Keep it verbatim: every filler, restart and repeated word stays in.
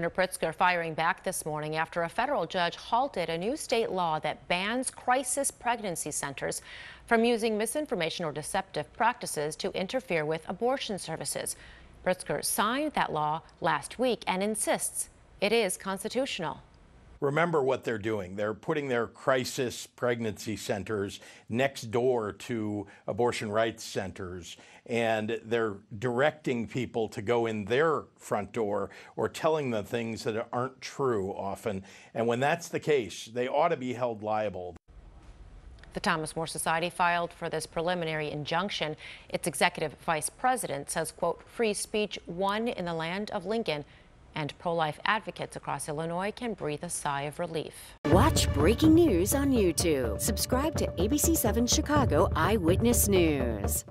Governor Pritzker firing back this morning after a federal judge halted a new state law that bans crisis pregnancy centers from using misinformation or deceptive practices to interfere with abortion services. Pritzker signed that law last week and insists it is constitutional. Remember what they're doing. They're putting their crisis pregnancy centers next door to abortion rights centers, and they're directing people to go in their front door or telling them things that aren't true often. And when that's the case, they ought to be held liable. The Thomas More Society filed for this preliminary injunction. Its executive vice president says, quote, free speech won in the land of Lincoln, and pro-life advocates across Illinois can breathe a sigh of relief. Watch breaking news on YouTube. Subscribe to A B C seven Chicago Eyewitness News.